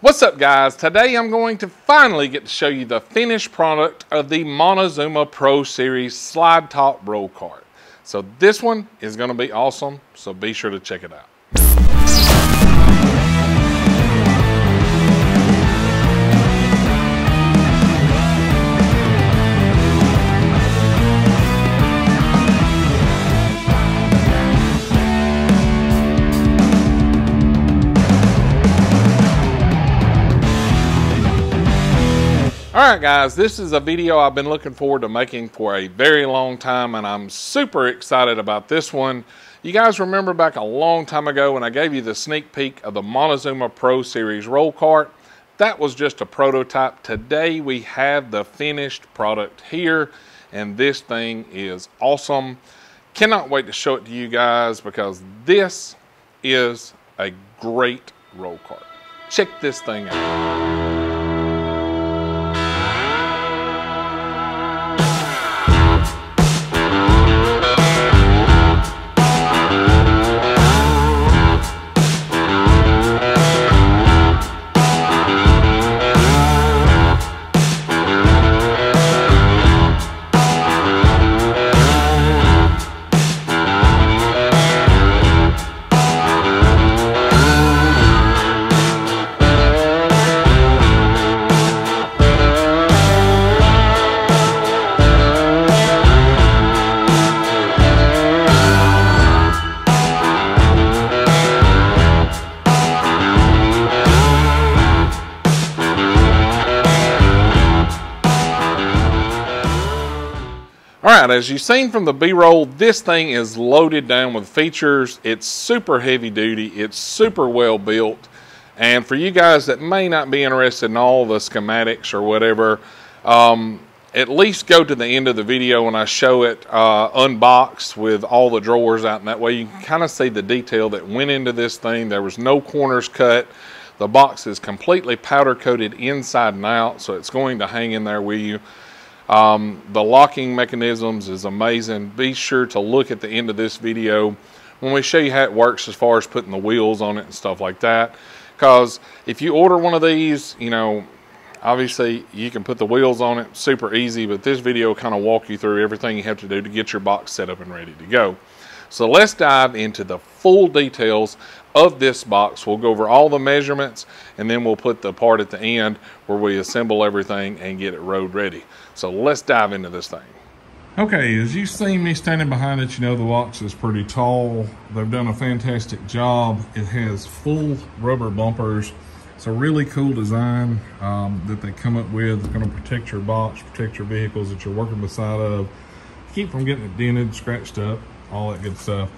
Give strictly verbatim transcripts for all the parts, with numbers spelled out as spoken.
What's up guys, today I'm going to finally get to show you the finished product of the Montezuma Pro Series slide top roll cart. So this one is going to be awesome, so be sure to check it out. Alright guys, this is a video I've been looking forward to making for a very long time, and I'm super excited about this one. You guys remember back a long time ago when I gave you the sneak peek of the Montezuma Pro Series roll cart? That was just a prototype. Today we have the finished product here, and this thing is awesome. Cannot wait to show it to you guys because this is a great roll cart. Check this thing out. Alright, as you've seen from the B-roll, this thing is loaded down with features. It's super heavy duty, it's super well built, and for you guys that may not be interested in all the schematics or whatever, um, at least go to the end of the video when I show it uh, unboxed with all the drawers out, and that way you can kind of see the detail that went into this thing. There was no corners cut. The box is completely powder coated inside and out, so it's going to hang in there with you. Um, the locking mechanisms is amazing. Be sure to look at the end of this video when we show you how it works as far as putting the wheels on it and stuff like that, because if you order one of these, you know, obviously you can put the wheels on it super easy, but this video kind of walk you through everything you have to do to get your box set up and ready to go. So let's dive into the full details of this box. We'll go over all the measurements, and then we'll put the part at the end where we assemble everything and get it road ready. So let's dive into this thing. Okay, as you've seen me standing behind it, you know the box is pretty tall. They've done a fantastic job. It has full rubber bumpers. It's a really cool design um, that they come up with. It's gonna protect your box, protect your vehicles that you're working beside of, keep from getting it dented, scratched up, all that good stuff.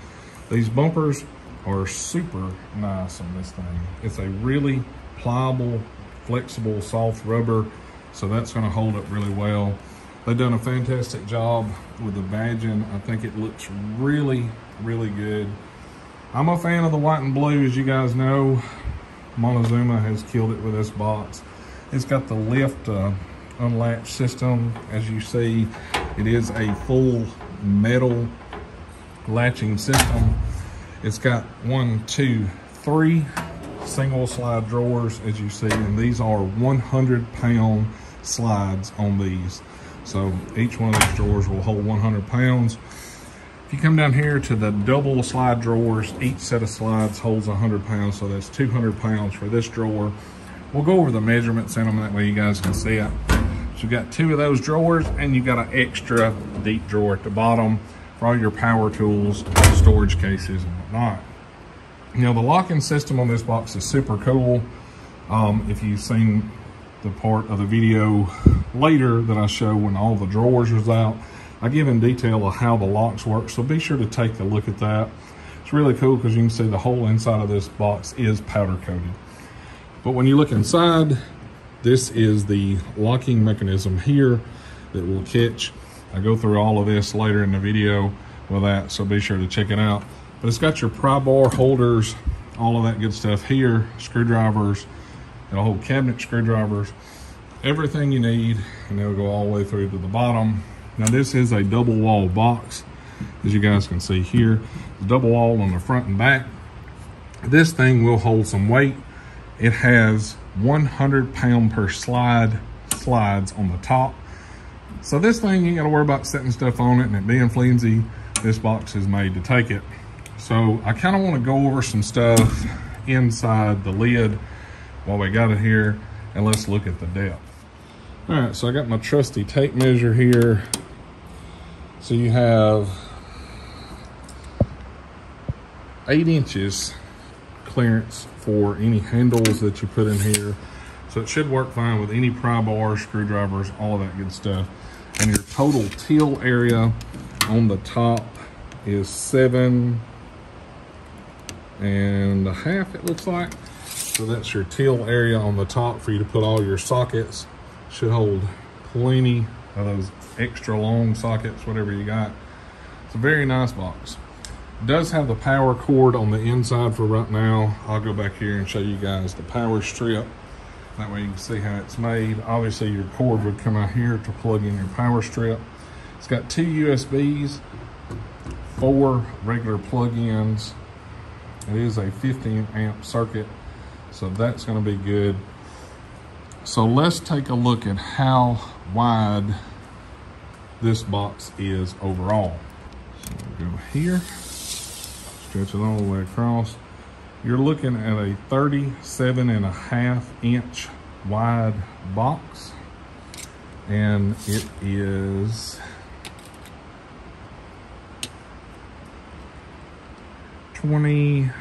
These bumpers are super nice on this thing. It's a really pliable, flexible, soft rubber, so that's going to hold up really well. They've done a fantastic job with the badging. I think it looks really, really good. I'm a fan of the white and blue, as you guys know. Montezuma has killed it with this box. It's got the lift uh, unlatch system. As you see, it is a full metal latching system. It's got one, two, three single slide drawers, as you see, and these are one hundred pound slides on these. So each one of these drawers will hold one hundred pounds. If you come down here to the double slide drawers, each set of slides holds one hundred pounds, so that's two hundred pounds for this drawer. We'll go over the measurements in them, that way you guys can see it. So you've got two of those drawers, and you've got an extra deep drawer at the bottom for all your power tools, storage cases, and whatnot. You know, the locking system on this box is super cool. Um, if you've seen the part of the video later that I show when all the drawers was out, I give in detail of how the locks work, so be sure to take a look at that. It's really cool because you can see the whole inside of this box is powder coated. But when you look inside, this is the locking mechanism here that will catch. I go through all of this later in the video with that, so be sure to check it out. But it's got your pry bar holders, all of that good stuff here, screwdrivers, and a whole cabinet screwdrivers, everything you need, and it'll go all the way through to the bottom. Now this is a double wall box, as you guys can see here. The double wall on the front and back. This thing will hold some weight. It has one hundred pound per slide slides on the top. So this thing, you ain't got to worry about setting stuff on it and it being flimsy. This box is made to take it. So I kind of want to go over some stuff inside the lid while we got it here, and let's look at the depth. All right, so I got my trusty tape measure here. So you have eight inches clearance for any handles that you put in here. So it should work fine with any pry bars, screwdrivers, all of that good stuff. And your total till area on the top is seven and a half, it looks like. So that's your till area on the top for you to put all your sockets. Should hold plenty of those extra long sockets, whatever you got. It's a very nice box. It does have the power cord on the inside for right now. I'll go back here and show you guys the power strip. That way you can see how it's made. Obviously your cord would come out here to plug in your power strip. It's got two U S Bs, four regular plug-ins. It is a fifteen amp circuit, so that's gonna be good. So let's take a look at how wide this box is overall. So we'll go here, stretch it all the way across. You're looking at a thirty-seven and a half inch wide box, and it is twenty-four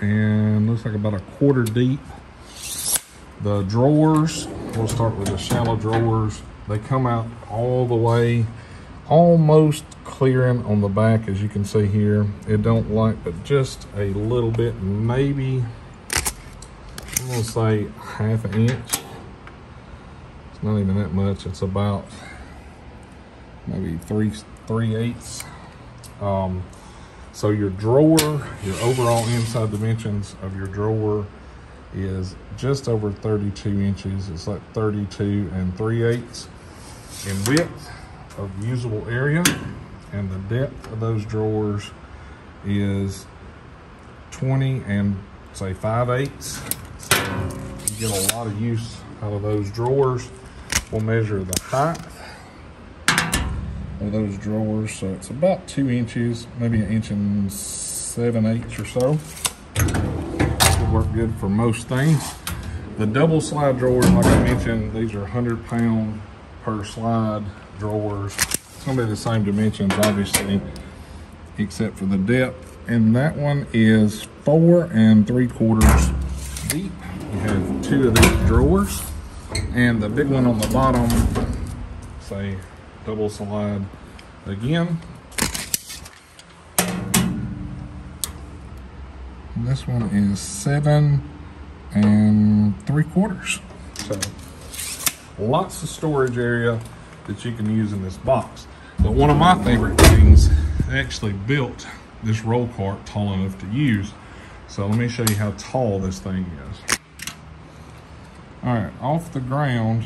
and looks like about a quarter deep. The drawers, we'll start with the shallow drawers. They come out all the way, almost clearing on the back, as you can see here. It don't like, but just a little bit, maybe, I'm gonna say half an inch. It's not even that much. It's about maybe three, three eighths. Um, so your drawer, your overall inside dimensions of your drawer is just over thirty-two inches. It's like thirty-two and three eighths in width of usable area, and the depth of those drawers is twenty and say five eighths. So you get a lot of use out of those drawers. We'll measure the height of those drawers. So it's about two inches, maybe an inch and seven eighths or so. Work good for most things. The double slide drawers, like I mentioned, these are one hundred pound per slide drawers. It's gonna be the same dimensions, obviously, except for the depth. And that one is four and three quarters deep. You have two of these drawers, and the big one on the bottom, say double slide again. This one is seven and three quarters. So lots of storage area that you can use in this box. But one of my favorite things, I actually built this roll cart tall enough to use. So let me show you how tall this thing is. All right, off the ground,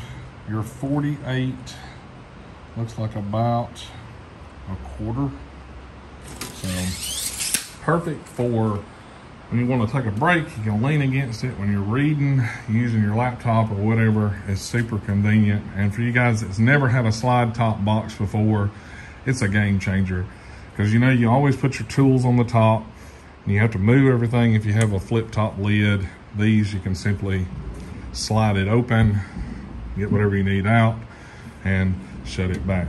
you're forty-eight, looks like about a quarter. So perfect for when you want to take a break, you can lean against it. When you're reading, using your laptop or whatever, it's super convenient. And for you guys that's never had a slide top box before, it's a game changer. Because you know, you always put your tools on the top and you have to move everything. If you have a flip top lid, these, you can simply slide it open, get whatever you need out, and shut it back.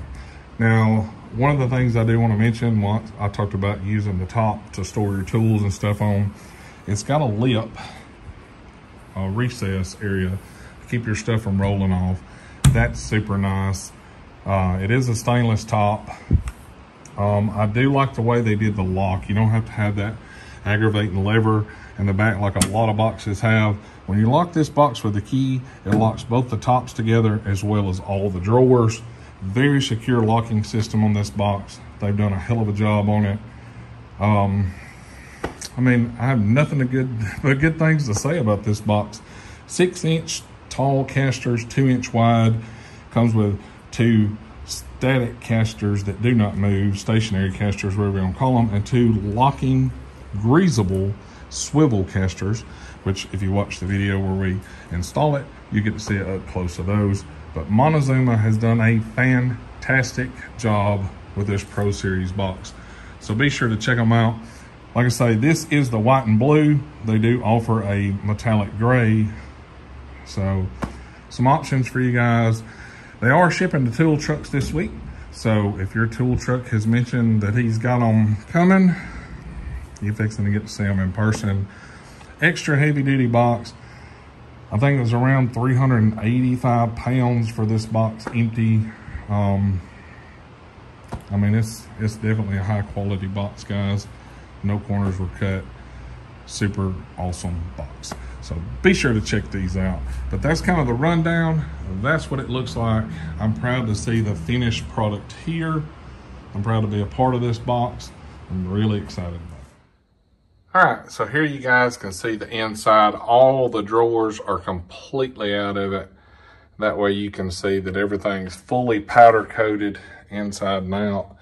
Now, one of the things I do want to mention, what I talked about using the top to store your tools and stuff on, it's got a lip, a recess area to keep your stuff from rolling off. That's super nice. Uh, it is a stainless top. Um, I do like the way they did the lock. You don't have to have that aggravating lever in the back like a lot of boxes have. When you lock this box with the key, it locks both the tops together as well as all the drawers. Very secure locking system on this box. They've done a hell of a job on it. Um, I mean, I have nothing but good, good things to say about this box. Six inch tall casters, two inch wide. Comes with two static casters that do not move, stationary casters, whatever you want to call them, and two locking, greasable swivel casters. which if you watch the video where we install it, you get to see it up close of those. But Montezuma has done a fantastic job with this Pro Series box. So be sure to check them out. Like I say, this is the white and blue. They do offer a metallic gray. So some options for you guys. They are shipping the tool trucks this week. So if your tool truck has mentioned that he's got them coming, you're fixing to get to see them in person. Extra heavy duty box. I think it was around three hundred eighty-five pounds for this box empty. Um, I mean, it's, it's definitely a high quality box, guys. No corners were cut. Super awesome box. So be sure to check these out. But that's kind of the rundown. That's what it looks like. I'm proud to see the finished product here. I'm proud to be a part of this box. I'm really excited. All right, so here you guys can see the inside. All the drawers are completely out of it. That way you can see that everything's fully powder coated inside and out.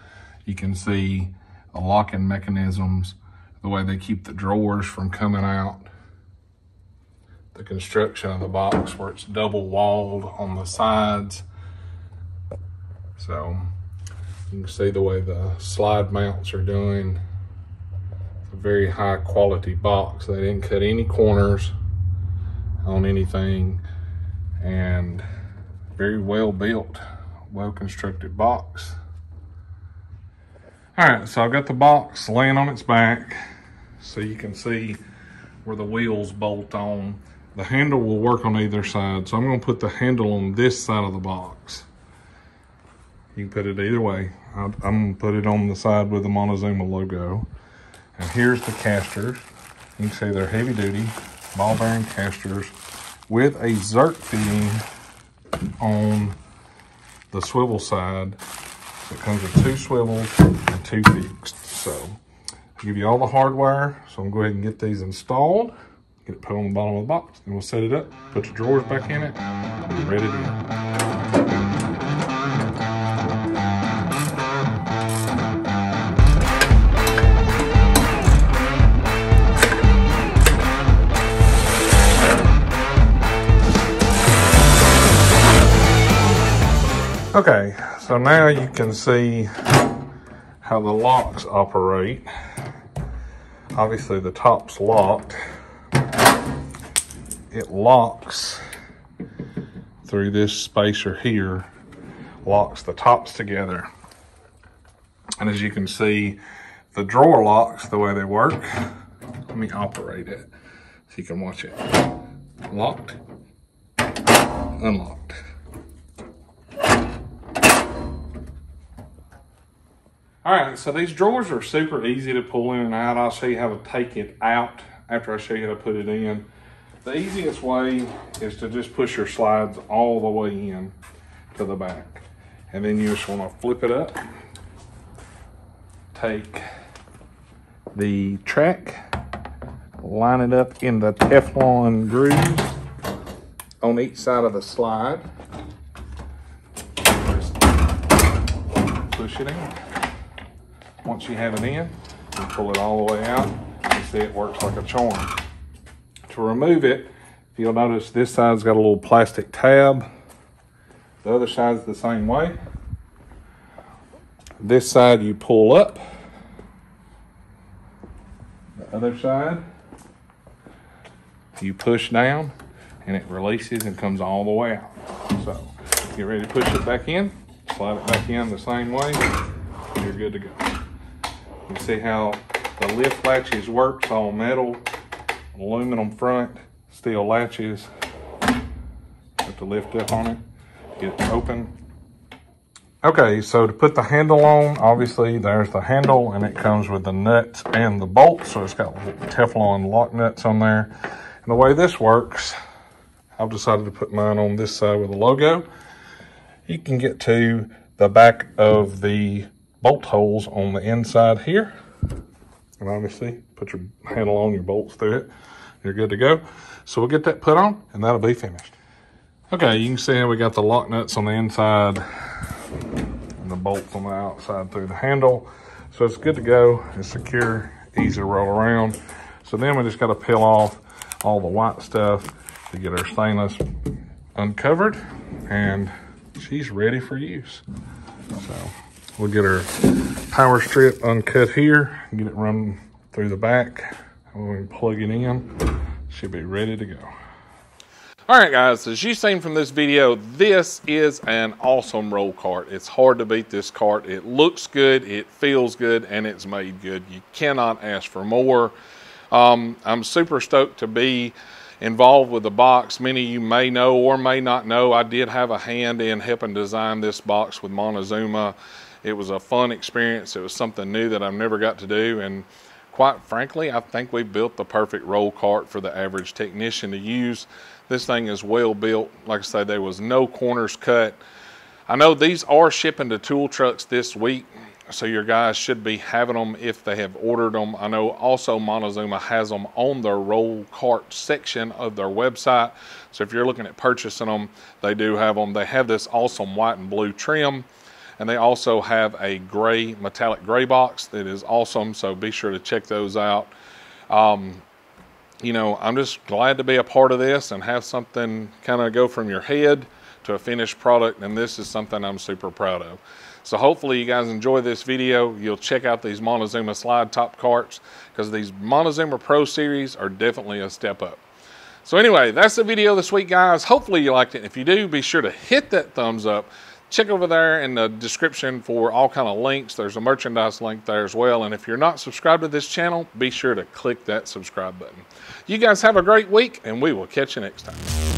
You can see the locking mechanisms, the way they keep the drawers from coming out, the construction of the box where it's double walled on the sides. So you can see the way the slide mounts are doing. Very high quality box. They didn't cut any corners on anything, and very well built, well constructed box. All right, so I've got the box laying on its back so you can see where the wheels bolt on. The handle will work on either side, so I'm going to put the handle on this side of the box. You can put it either way. I'm going to put it on the side with the Montezuma logo. And here's the casters. You can see they're heavy duty ball bearing casters with a Zerk fitting on the swivel side. So it comes with two swivels and two fixed. So I'll give you all the hardware. So I'm going to go ahead and get these installed, get it put on the bottom of the box, and we'll set it up, put your drawers back in it, and be ready to go. Okay, so now you can see how the locks operate. Obviously the top's locked. It locks through this spacer here, locks the tops together. And as you can see, the drawer locks, the way they work. Let me operate it so you can watch it. Locked, unlocked. All right, so these drawers are super easy to pull in and out. I'll show you how to take it out after I show you how to put it in. The easiest way is to just push your slides all the way in to the back. And then you just wanna flip it up, take the track, line it up in the Teflon grooves on each side of the slide. Just push it in. Once you have it in, you pull it all the way out. You see it works like a charm. To remove it, you'll notice this side's got a little plastic tab. The other side's the same way. This side you pull up. The other side, you push down and it releases and comes all the way out. So get ready to push it back in, slide it back in the same way. You're good to go. You see how the lift latches works, all metal, aluminum front, steel latches. Have to lift up on it, get it open. Okay, so to put the handle on, obviously there's the handle and it comes with the nuts and the bolts. So it's got Teflon lock nuts on there. And the way this works, I've decided to put mine on this side with a logo. You can get to the back of the bolt holes on the inside here, and obviously put your handle on, your bolts through it, you're good to go. So we'll get that put on and that'll be finished. Okay, you can see how we got the lock nuts on the inside and the bolts on the outside through the handle. So it's good to go, it's secure, easy to roll around. So then we just got to peel off all the white stuff to get our stainless uncovered, and she's ready for use. So we'll get our power strip uncut here, get it run through the back, and when we plug it in, she'll be ready to go. All right, guys, as you've seen from this video, this is an awesome roll cart. It's hard to beat this cart. It looks good, it feels good, and it's made good. You cannot ask for more. Um, I'm super stoked to be involved with the box. Many of you may know or may not know, I did have a hand in helping design this box with Montezuma. It was a fun experience. It was something new that I've never got to do, and quite frankly, I think we built the perfect roll cart for the average technician to use. This thing is well built. Like I said, there was no corners cut. I know these are shipping to tool trucks this week, so your guys should be having them if they have ordered them. I know also Montezuma has them on their roll cart section of their website. So if you're looking at purchasing them, they do have them. They have this awesome white and blue trim, and they also have a gray, metallic gray box that is awesome. So be sure to check those out. Um, you know, I'm just glad to be a part of this and have something kind of go from your head to a finished product, and this is something I'm super proud of. So hopefully you guys enjoy this video. You'll check out these Montezuma slide top carts, because these Montezuma Pro Series are definitely a step up. So anyway, that's the video this week, guys. Hopefully you liked it. If you do, be sure to hit that thumbs up. Check over there in the description for all kind of links. There's a merchandise link there as well. And if you're not subscribed to this channel, be sure to click that subscribe button. You guys have a great week, and we will catch you next time.